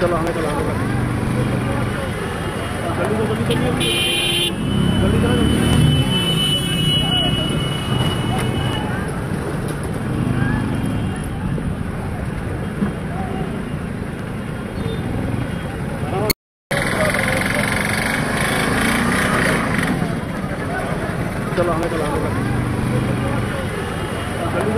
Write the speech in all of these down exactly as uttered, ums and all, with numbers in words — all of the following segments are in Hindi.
चलो हमें चलो जल्दी जल्दी जल्दी चलो। चलो हमें चलो जल्दी जल्दी जल्दी चलो। चलो हमें चलो जल्दी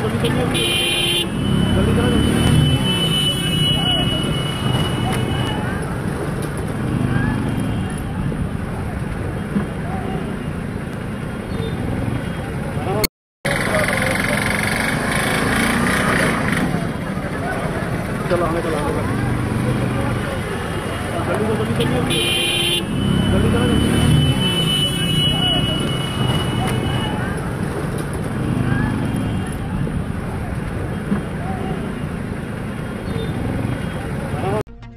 जल्दी जल्दी चलो।